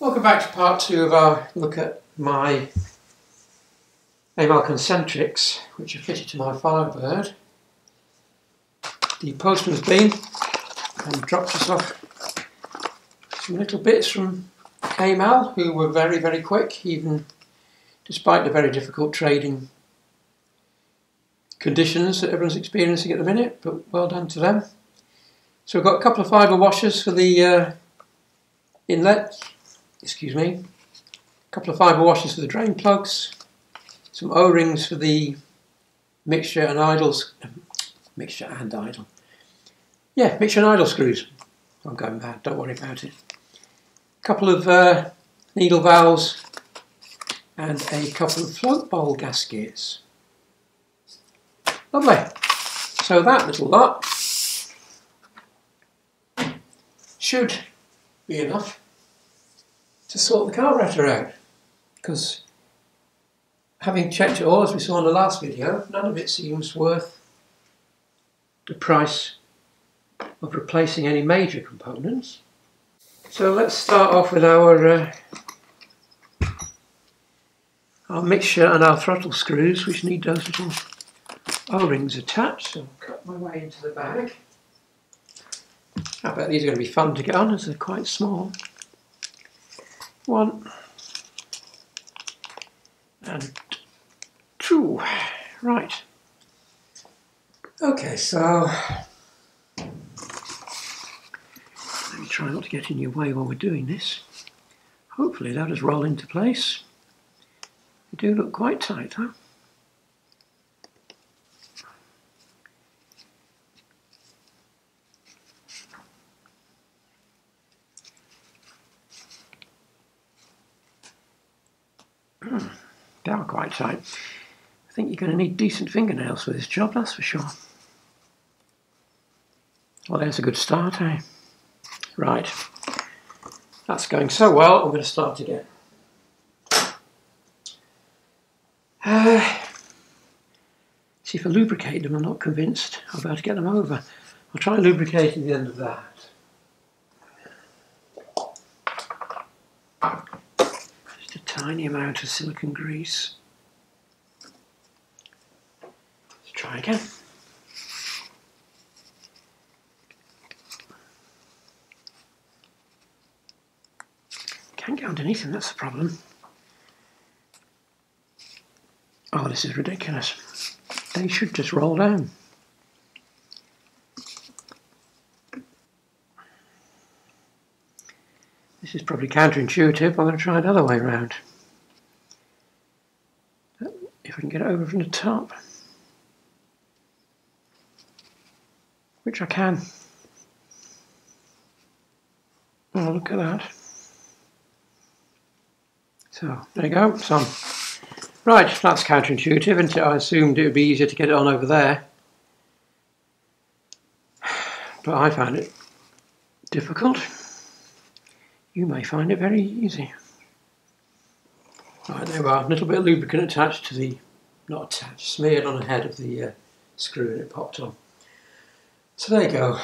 Welcome back to part two of our look at my Amal Concentrics, which are fitted to my Firebird. The postman's been and dropped us off some little bits from Amal, who were very, very quick, even despite the very difficult trading conditions that everyone's experiencing at the minute, but well done to them. So we've got a couple of fibre washers for the inlet, excuse me, a couple of fibre washers for the drain plugs, some O-rings for the mixture and idle screws. I'm going mad, don't worry about it. A couple of needle valves and a couple of float bowl gaskets. Lovely. So that little lot should be enough to sort the carburetor out, because having checked it all, as we saw in the last video, none of it seems worth the price of replacing any major components. So let's start off with our mixture and our throttle screws, which need those little O-rings attached. So I'll cut my way into the bag. I bet these are going to be fun to get on, as they're quite small. One and two. Right. Okay, so let me try not to get in your way while we're doing this. Hopefully they'll just roll into place. They do look quite tight, huh? They are quite tight. I think you're going to need decent fingernails for this job, that's for sure. Well, there's a good start, eh? Right. That's going so well, I'm going to start again. See, if I lubricate them, I'm not convinced I'll be able to get them over. I'll try lubricating the end of that. Tiny amount of silicone grease. Let's try again. Can't get underneath them, that's the problem. Oh, this is ridiculous. They should just roll down. This is probably counterintuitive. I'm going to try another way around. If I can get it over from the top, which I can. Oh, look at that. So, there you go, some. Right, that's counterintuitive, isn't it? I assumed it would be easier to get it on over there, but I found it difficult. You may find it very easy. Right, there we are, a little bit of lubricant attached to the, not attached, smeared on the head of the screw, and it popped on. So there you go.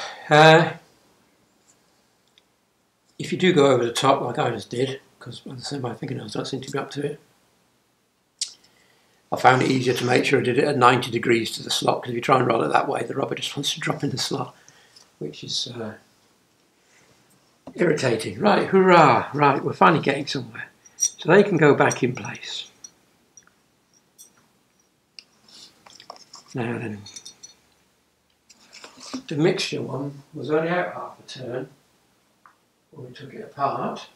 If you do go over the top like I just did, because as I said, my fingernails don't seem to be up to it, I found it easier to make sure I did it at 90 degrees to the slot, because if you try and roll it that way, the rubber just wants to drop in the slot, which is irritating. Right, hurrah! Right, we're finally getting somewhere. So they can go back in place. Now then, the mixture one was only out half a turn when we took it apart.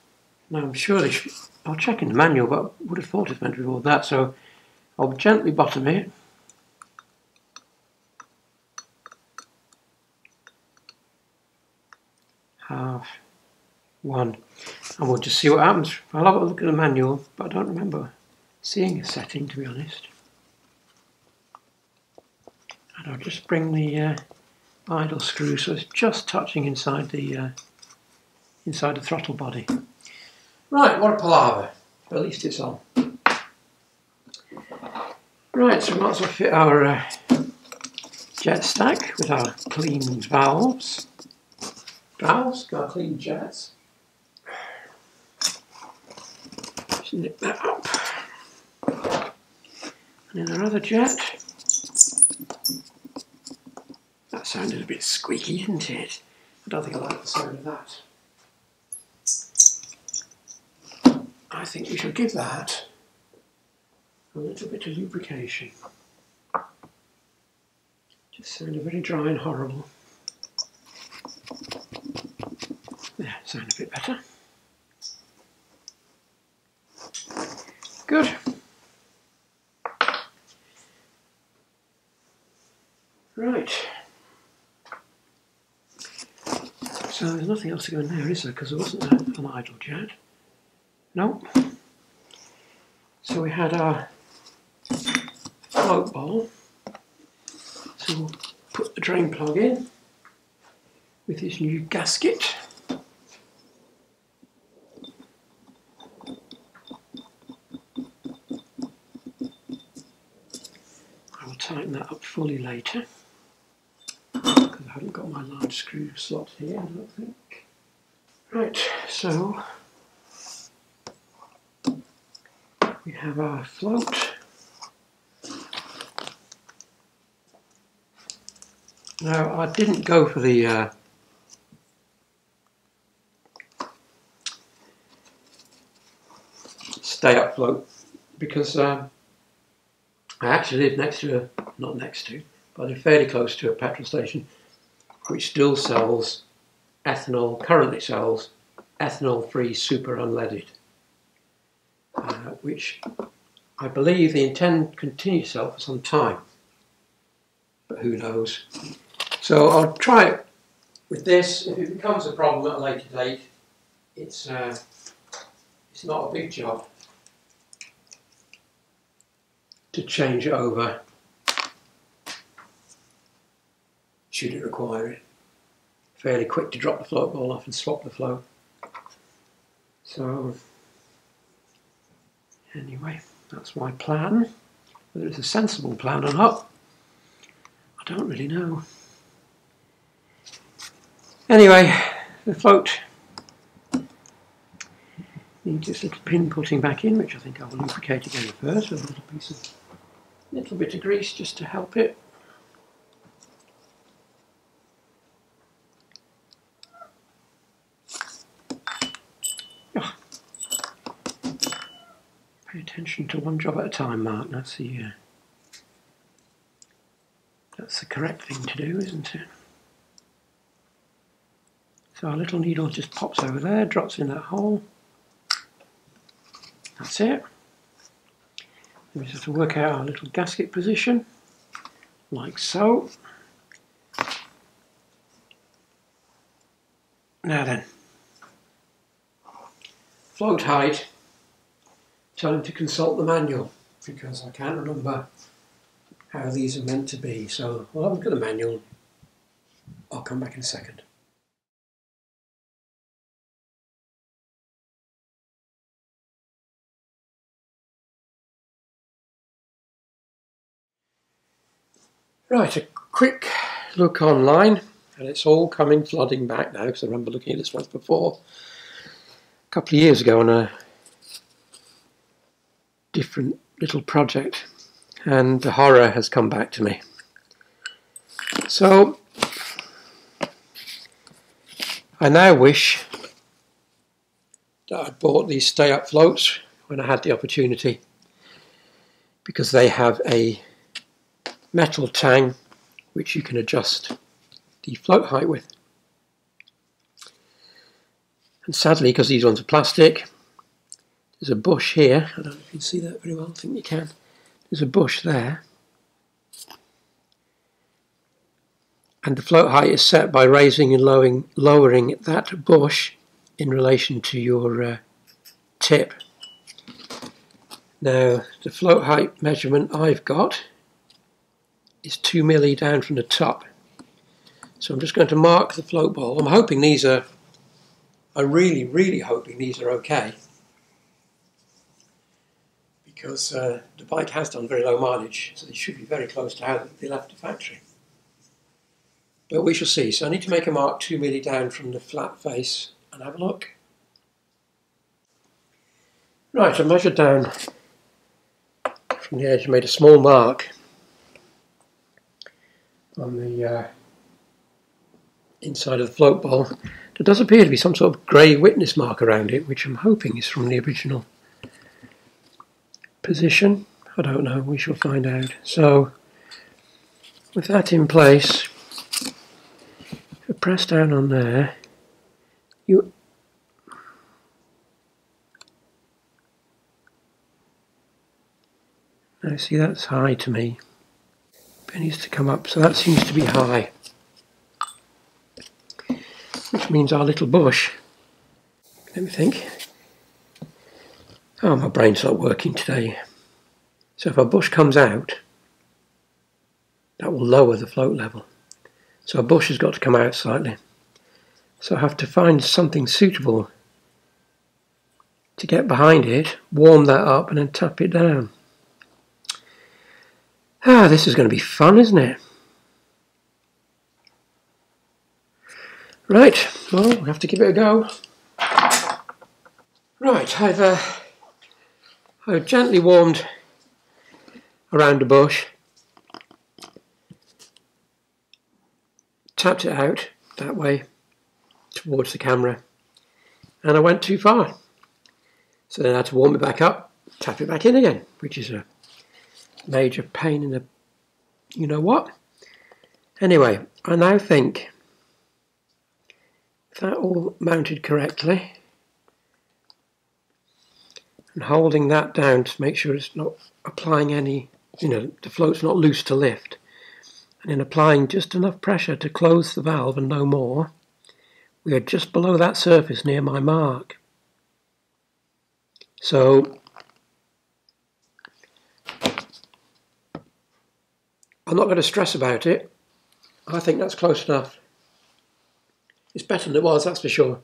Now I'm sure they should, I'll check in the manual, but I would have thought it's meant to be all that, so I'll gently bottom it. Half. One, and we'll just see what happens. I'll have a look at the manual, but I don't remember seeing a setting, to be honest. And I'll just bring the idle screw so it's just touching inside the throttle body. Right, what a palaver, but at least it's on. Right, so we might as well fit our jet stack with our clean valves. Got our clean jets. snip that up. And then our other jet. That sounded a bit squeaky, didn't it? I don't think I like the sound of that. I think we should give that a little bit of lubrication. Just sounded very dry and horrible. There, sound a bit better. Good. Right. So there's nothing else to go in there, is there? Because there wasn't an idle jet. Nope. So we had our float bowl. So we'll put the drain plug in with this new gasket. I will tighten that up fully later because I haven't got my large screw slot here, I don't think. Right, so we have our float. Now I didn't go for the stay up float because I actually live next to but I live fairly close to a petrol station which still sells ethanol, currently sells ethanol-free super unleaded. Which I believe they intend to continue to sell for some time, but who knows. So I'll try it with this. If it becomes a problem at a later date, it's not a big job to change it over, should it require it. Fairly quick to drop the float ball off and swap the float. So anyway, that's my plan. Whether it's a sensible plan or not, I don't really know. Anyway, the float needs this little pin putting back in, which I think I will lubricate again first with a little piece of, little bit of grease just to help it. Attention to one job at a time, Mark. That's the correct thing to do, isn't it? So our little needle just pops over there, drops in that hole. That's it. We just have to work out our little gasket position, like so. Now then, float height. Time to consult the manual because I can't remember how these are meant to be. So I'll have a look at the manual. I'll come back in a second. Right, a quick look online, and it's all coming flooding back now because I remember looking at this once before a couple of years ago on a different little project, and the horror has come back to me. So I now wish that I'd bought these stay up floats when I had the opportunity, because they have a metal tang which you can adjust the float height with. And sadly, because these ones are plastic, there's a bush here. I don't know if you can see that very well. I think you can. There's a bush there. And the float height is set by raising and lowering that bush in relation to your tip. Now, the float height measurement I've got is 2mm down from the top. So I'm just going to mark the float bowl. I'm hoping these are... I'm really, really hoping these are okay, because the bike has done very low mileage, so it should be very close to how they left the factory. But we shall see. So I need to make a mark 2mm down from the flat face and have a look. Right, I measured down from the edge, made a small mark on the inside of the float bowl. There does appear to be some sort of grey witness mark around it, which I'm hoping is from the original position. I don't know, we shall find out. So, with that in place, if I press down on there, now see, that's high to me. It needs to come up, so that seems to be high. Which means our little bush, let me think. Oh, my brain's not working today. So if our bush comes out, that will lower the float level. So our bush has got to come out slightly. So I have to find something suitable to get behind it, warm that up and then tap it down. Ah, this is going to be fun, isn't it? Right, well, we have to give it a go. Right, I've gently warmed around the bush, tapped it out that way towards the camera, and I went too far. So then I had to warm it back up, tap it back in again, which is a major pain in the you know what. Anyway, I now think if that all mounted correctly and holding that down to make sure it's not applying any, you know, the float's not loose to lift, and then applying just enough pressure to close the valve and no more, we are just below that surface near my mark. So I'm not going to stress about it. I think that's close enough. It's better than it was, that's for sure.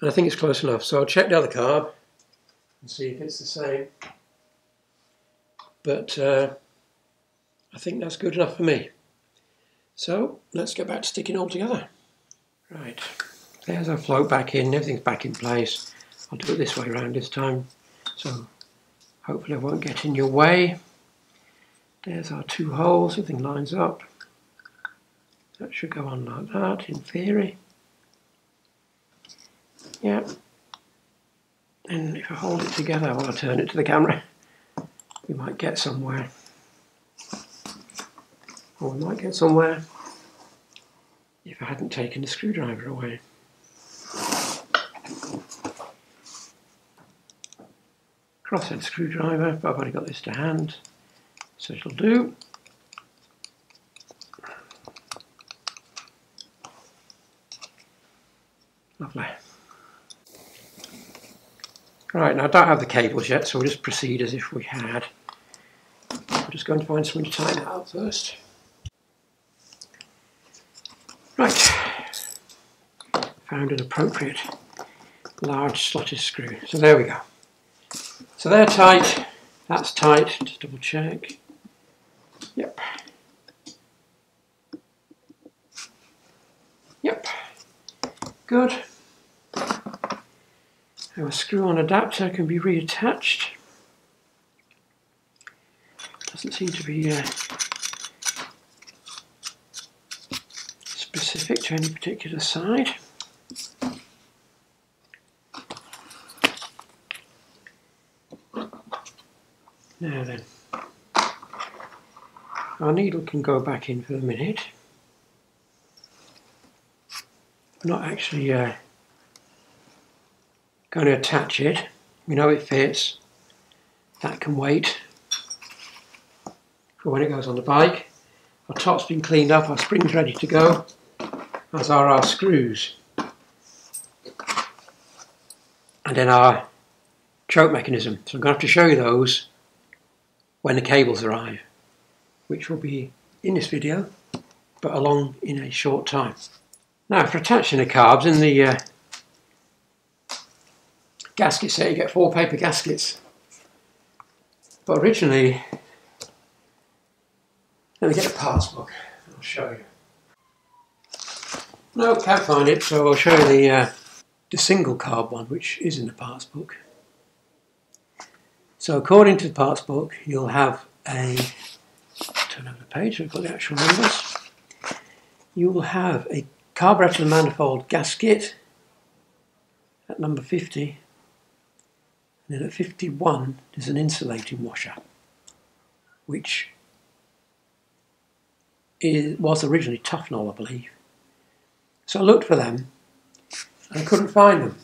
And I think it's close enough. So I'll check the other carb and see if it's the same. But I think that's good enough for me. So let's get back to sticking all together. Right, there's our float back in, everything's back in place. I'll do it this way around this time. So hopefully I won't get in your way. There's our two holes, everything lines up. That should go on like that, in theory. Yeah. And if I hold it together while I turn it to the camera, we might get somewhere. Or we might get somewhere if I hadn't taken the screwdriver away. Crosshead screwdriver, but I've already got this to hand. So it'll do. Lovely. Right, now I don't have the cables yet, so we'll just proceed as if we had. I'm just going to find something to tighten it up first. Right. Found an appropriate large slotted screw. So there we go. So they're tight. That's tight. Just double check. Yep. Yep. Good. Our screw-on adapter can be reattached. Doesn't seem to be specific to any particular side. Now then. Our needle can go back in for a minute. We're not actually going to attach it. We know it fits. That can wait for when it goes on the bike. Our top's been cleaned up, our spring's ready to go, as are our screws. And then our choke mechanism. So I'm going to have to show you those when the cables arrive, which will be in this video, but along in a short time. Now for attaching the carbs, in the gasket set you get 4 paper gaskets. But originally, let me get the parts book, I'll show you. No, can't find it, so I'll show you the single carb one, which is in the parts book. So according to the parts book, you'll have a, turn over the page, I've got the actual numbers. You will have a carburetor and manifold gasket at number 50, and then at 51 there's an insulating washer, which was originally Tufnol, I believe. So I looked for them and I couldn't find them,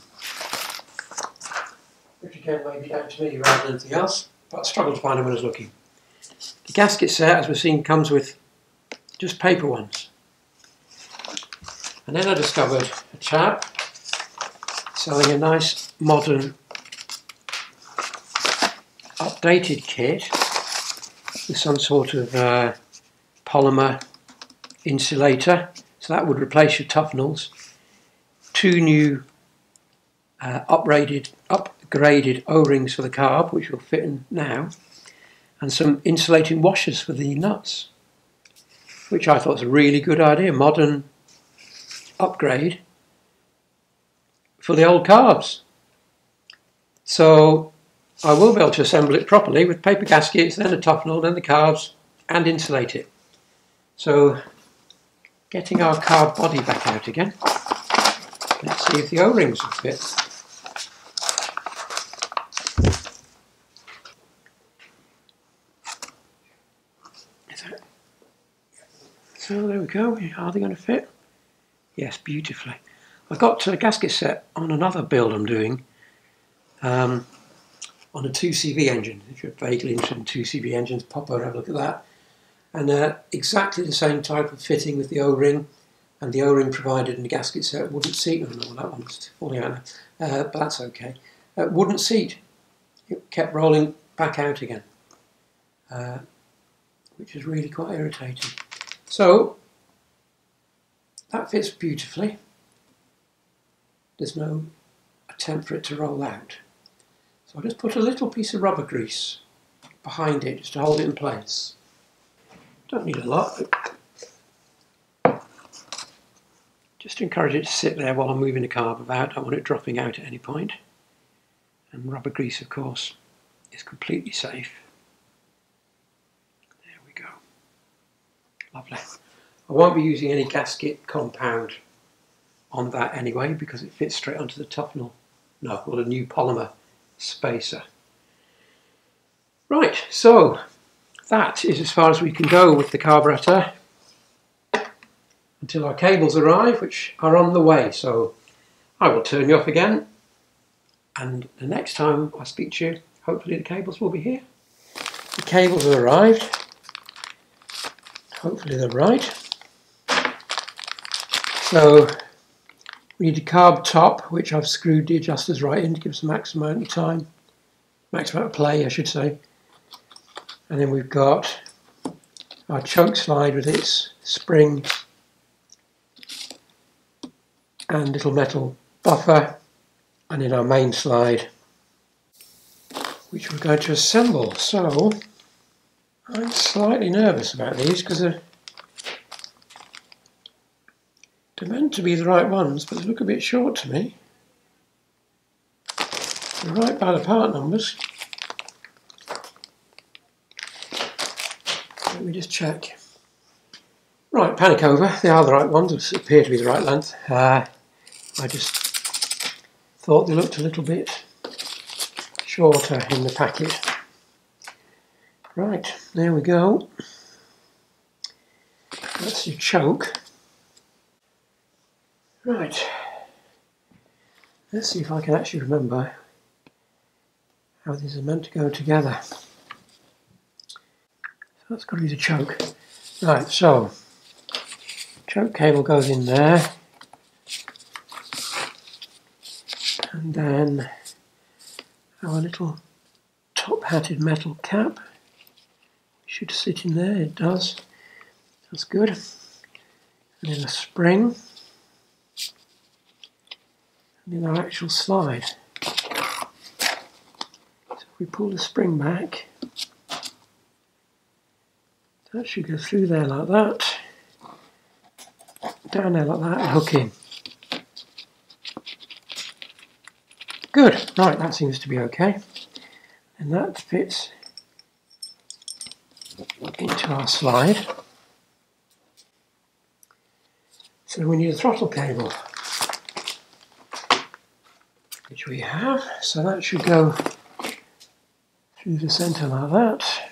which again may be down to me rather than anything else, but I struggled to find them when I was looking. The gasket set, as we've seen, comes with just paper ones. And then I discovered a chap selling a nice modern updated kit with some sort of polymer insulator, so that would replace your Tufnols. Two new upgraded O-rings for the carb, which will fit in now, and some insulating washers for the nuts, which I thought was a really good idea, modern upgrade for the old carbs. So I will be able to assemble it properly with paper gaskets, then the Tufnol, then the carbs, and insulate it. So getting our carb body back out again, let's see if the O-rings will fit. So there we go, are they going to fit? Yes, beautifully. I've got a gasket set on another build I'm doing on a 2CV engine. If you're vaguely interested in 2CV engines, pop over and have a look at that. And exactly the same type of fitting with the O-ring, and the O-ring provided in the gasket set wouldn't seat. Oh, no, that one's falling out now, but that's okay. Wouldn't seat. It kept rolling back out again, which is really quite irritating. So that fits beautifully. There's no attempt for it to roll out. So I'll just put a little piece of rubber grease behind it just to hold it in place. Don't need a lot, but just to encourage it to sit there while I'm moving the carb about. I don't want it dropping out at any point. And rubber grease, of course, is completely safe. Lovely. I won't be using any gasket compound on that anyway, because it fits straight onto the Tufnol. No, well, a new polymer spacer. Right, so that is as far as we can go with the carburetor until our cables arrive, which are on the way. So I will turn you off again, and the next time I speak to you, hopefully the cables will be here. The cables have arrived. Hopefully they're right. So we need a carb top, which I've screwed the adjusters right in to give us the maximum amount of time, maximum amount of play, I should say. And then we've got our choke slide with its spring and little metal buffer, and then our main slide, which we're going to assemble. So I'm slightly nervous about these because they're meant to be the right ones, but they look a bit short to me. They're right by the part numbers. Let me just check. Right, panic over. They are the right ones. They appear to be the right length. I just thought they looked a little bit shorter in the packet. Right, there we go. That's your choke. Right, let's see if I can actually remember how these are meant to go together. So that's got to be the choke. Right, so choke cable goes in there, and then our little top-hatted metal cap should sit in there. It does. That's good. And then a spring, and then our actual slide. So if we pull the spring back, that should go through there like that, down there like that, and hook in. Good. Right, that seems to be okay. and that fits into our slide. So we need a throttle cable, which we have, so that should go through the centre like that.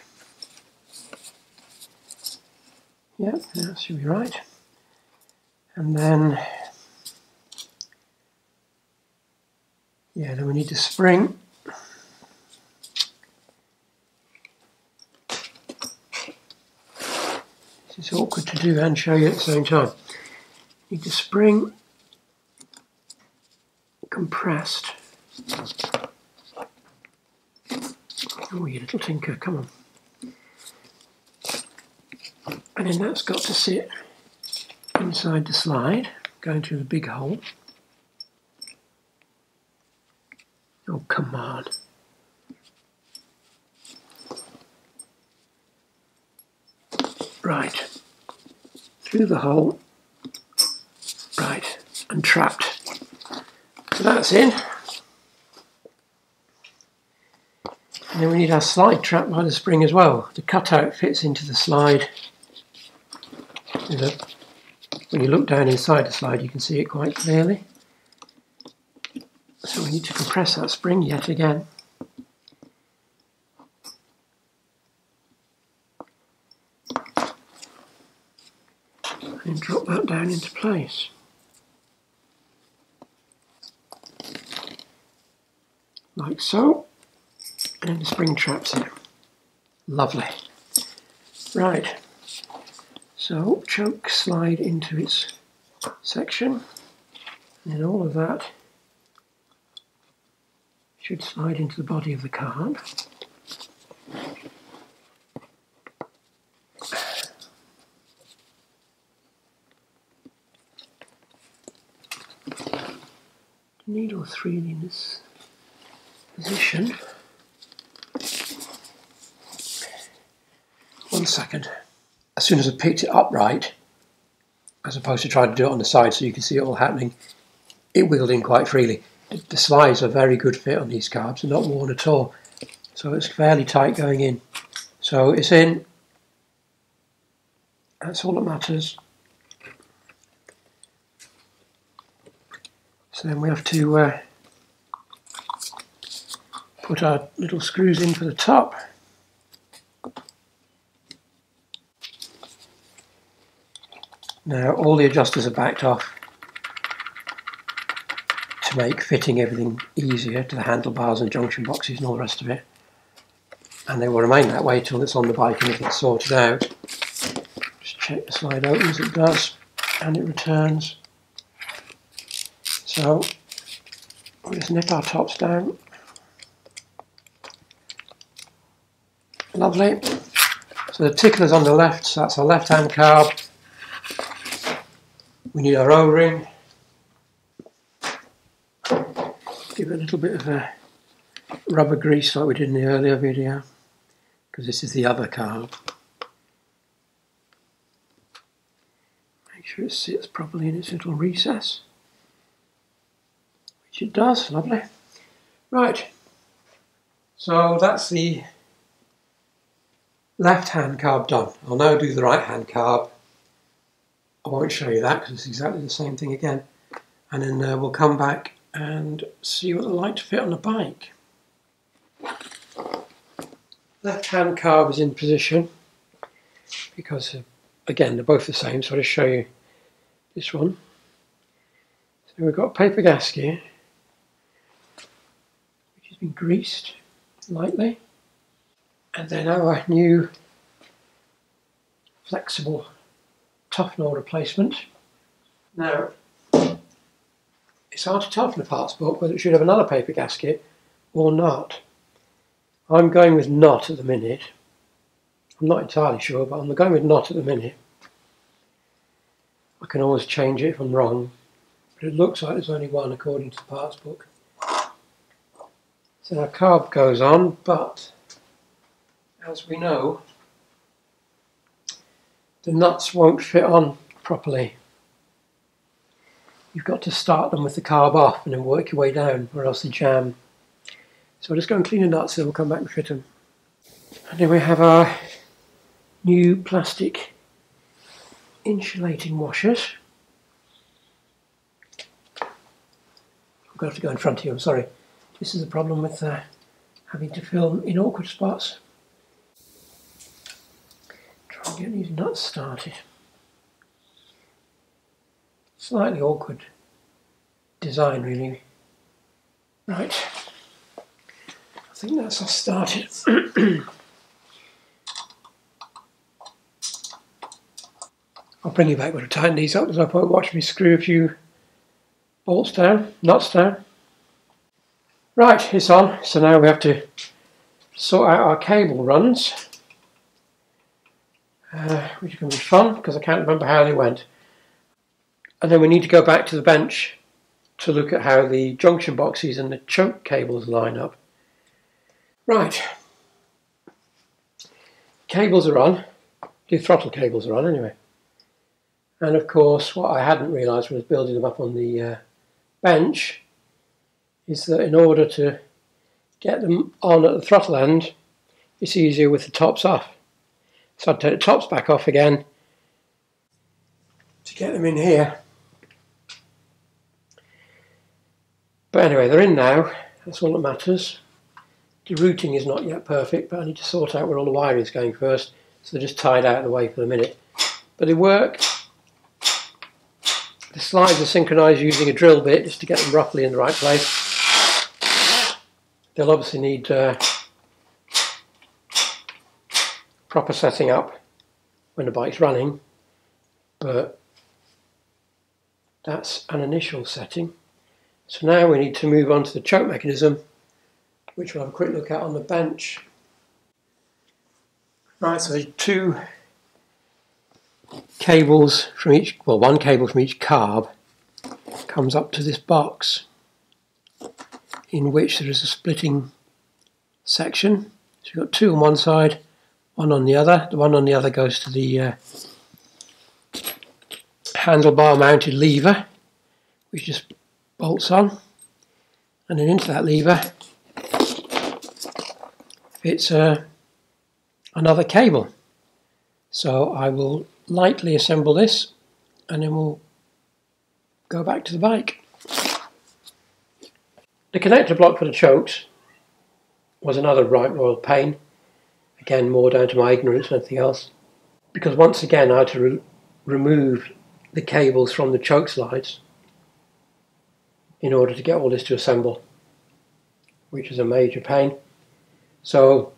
Yep, that should be right. And then, yeah, then we need a spring. This is awkward to do and show you at the same time. Need a spring compressed. Oh, you little tinker, come on. And then that's got to sit inside the slide, going through the big hole. Oh, come on. Right. Through the hole. Right. And trapped. So that's in. And then we need our slide trapped by the spring as well. The cutout fits into the slide. When you look down inside the slide, you can see it quite clearly. So we need to compress that spring yet again. And drop that down into place. Like so. And then the spring traps in. Lovely. Right. So choke slide into its section, and then all of that should slide into the body of the card. Need all three in this position. 1 second. As soon as I picked it upright, as opposed to trying to do it on the side so you can see it all happening, it wiggled in quite freely. The slides are very good fit on these cards, they're not worn at all, so it's fairly tight going in. So it's in, that's all that matters. So then we have to put our little screws in for the top. Now all the adjusters are backed off to make fitting everything easier to the handlebars and junction boxes and all the rest of it. And they will remain that way till it's on the bike and it's sorted out. Just check the slide opens, it does, and it returns. So we'll just nip our tops down. Lovely. So the tickler's on the left, so that's our left hand card. We need our O-ring, give it a little bit of a rubber grease like we did in the earlier video, because this is the other card. Make sure it sits properly in its little recess, which it does, lovely. Right, so that's the left hand carb done. I'll now do the right hand carb. I won't show you that because it's exactly the same thing again, and then we'll come back and see what they like to fit on a bike. Left hand carb is in position because again they're both the same, so I'll just show you this one. So we've got a paper gasket which has been greased lightly, and then our new flexible Tufnol replacement. Now, it's hard to tell from the parts book whether it should have another paper gasket or not. I'm going with not at the minute. I'm not entirely sure, but I'm going with not at the minute. I can always change it if I'm wrong, but it looks like there's only one according to the parts book. So our carb goes on, but as we know, the nuts won't fit on properly. You've got to start them with the carb off and then work your way down, or else they jam. So I'll just go and clean the nuts and we'll come back and fit them. And then we have our new plastic insulating washers. I'm going to have to go in front of you, I'm sorry. This is the problem with having to film in awkward spots. Try and get these nuts started. Slightly awkward design really. Right, I think that's us started. I'll bring you back when I tighten these up, there's no point watching me screw a few bolts down, nuts down. Right, it's on, so now we have to sort out our cable runs, which is going to be fun because I can't remember how they went. And then we need to go back to the bench to look at how the junction boxes and the choke cables line up. Right, cables are on, the throttle cables are on anyway. And of course what I hadn't realised when I was building them up on the bench is that in order to get them on at the throttle end it's easier with the tops off. So I'd take the tops back off again to get them in here. But anyway, they're in now, that's all that matters. The routing is not yet perfect, but I need to sort out where all the wiring is going first, so they're just tied out of the way for the minute. But they work. The slides are synchronised using a drill bit just to get them roughly in the right place. They'll obviously need proper setting up when the bike's running, but that's an initial setting. So now we need to move on to the choke mechanism, which we'll have a quick look at on the bench. Right, so there's two cables from each, well, one cable from each carb comes up to this box, in which there is a splitting section. So you've got two on one side, one on the other. The one on the other goes to the handlebar mounted lever, which is bolts on, and then into that lever fits another cable. So I will lightly assemble this and then we'll go back to the bike. The connector block for the chokes was another right royal pain, again more down to my ignorance than anything else, because once again I had to remove the cables from the choke slides in order to get all this to assemble, which is a major pain. So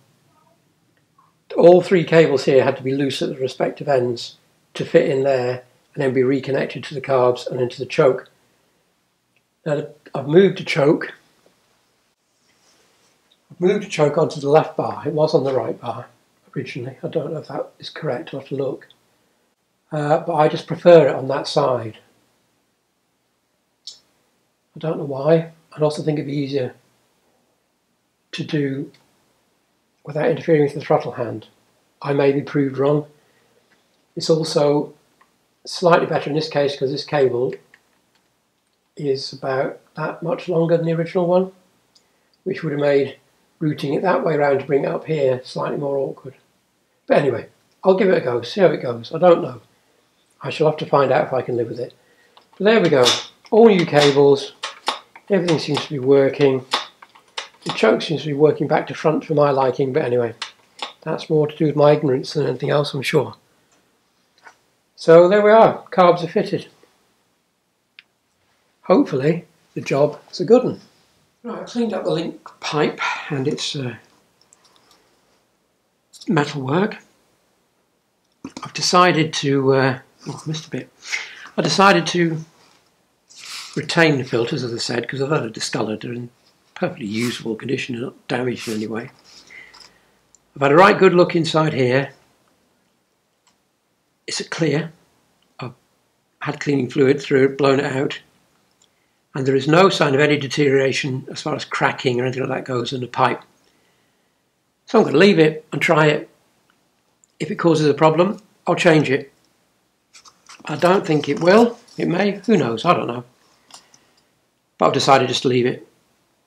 all three cables here had to be loose at the respective ends to fit in there and then be reconnected to the carbs and into the choke. Now I've moved the choke. I've moved the choke onto the left bar. It was on the right bar originally. I don't know if that is correct, I'll have to look. But I just prefer it on that side. I don't know why. I'd also think it'd be easier to do without interfering with the throttle hand. I may be proved wrong. It's also slightly better in this case because this cable is about that much longer than the original one, which would have made routing it that way around to bring it up here slightly more awkward. But anyway, I'll give it a go, see how it goes. I don't know. I shall have to find out if I can live with it. But there we go. All new cables. Everything seems to be working. The choke seems to be working back to front for my liking, but anyway, that's more to do with my ignorance than anything else, I'm sure. So there we are, carbs are fitted. Hopefully the job is a good one. Right, I cleaned up the link pipe and its metal work. I've decided to, I decided to retain the filters, as I said, because I've had a discolored and perfectly usable condition, not damaged in any way. I've had a right good look inside here. It's clear. I've had cleaning fluid through it, blown it out, and there is no sign of any deterioration as far as cracking or anything like that goes in the pipe. So I'm going to leave it and try it. If it causes a problem, I'll change it. I don't think it will. It may. Who knows? I don't know. But I've decided just to leave it.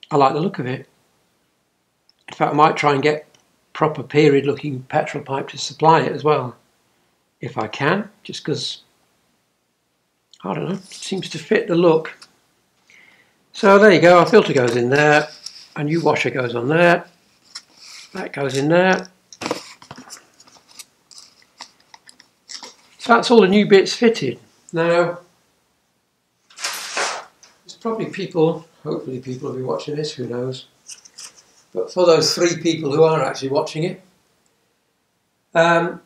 I like the look of it. In fact, I might try and get proper period looking petrol pipe to supply it as well, if I can, just because, I don't know, it seems to fit the look. So there you go, our filter goes in there, a new washer goes on there, that goes in there. So that's all the new bits fitted. Now, there's probably people, hopefully people will be watching this, who knows. But for those three people who are actually watching it, you're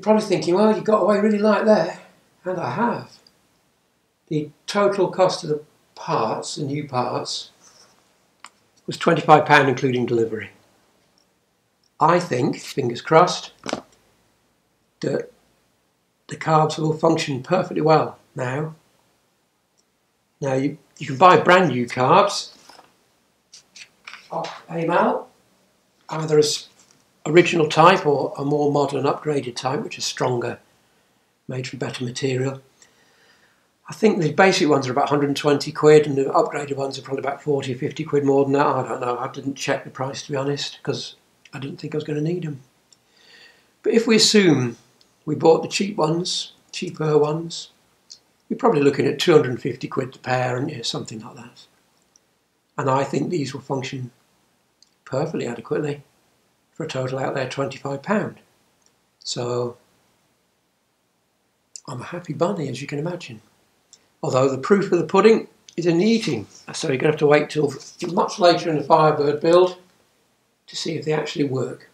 probably thinking, well, you got away really light there. And I have. The total cost of the parts, the new parts, was £25 including delivery. I think, fingers crossed, that the carbs will function perfectly well now. Now you can buy brand new carbs off Amal, either as original type or a more modern upgraded type, which is stronger, made from better material. I think the basic ones are about 120 quid and the upgraded ones are probably about 40 or 50 quid more than that. I don't know, I didn't check the price, to be honest, because I didn't think I was going to need them. But if we assume we bought the cheap ones, cheaper ones, you're probably looking at 250 quid a pair, aren't you? Something like that. And I think these will function perfectly adequately for a total out there £25. So I'm a happy bunny, as you can imagine. Although the proof of the pudding is in the eating. So you're going to have to wait till much later in the Firebird build to see if they actually work.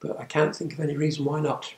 But I can't think of any reason why not.